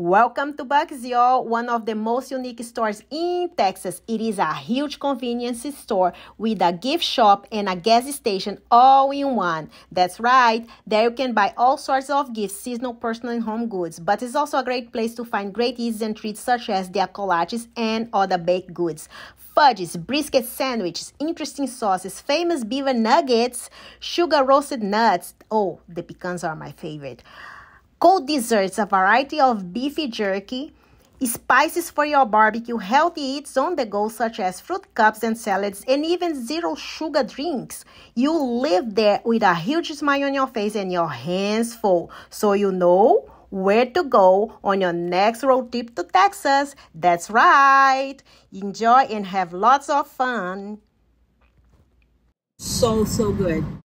Welcome to Buc-ee's, y'all, one of the most unique stores in Texas. It is a huge convenience store with a gift shop and a gas station all in one. That's right, there you can buy all sorts of gifts, seasonal, personal, and home goods. But it's also a great place to find great eats and treats such as their kolaches and other baked goods. Fudges, brisket sandwiches, interesting sauces, famous beaver nuggets, sugar roasted nuts. Oh, the pecans are my favorite. Cold desserts, a variety of beefy jerky, spices for your barbecue, healthy eats on the go such as fruit cups and salads, and even zero sugar drinks. You live there with a huge smile on your face and your hands full, so you know where to go on your next road trip to Texas. That's right. Enjoy and have lots of fun. So good.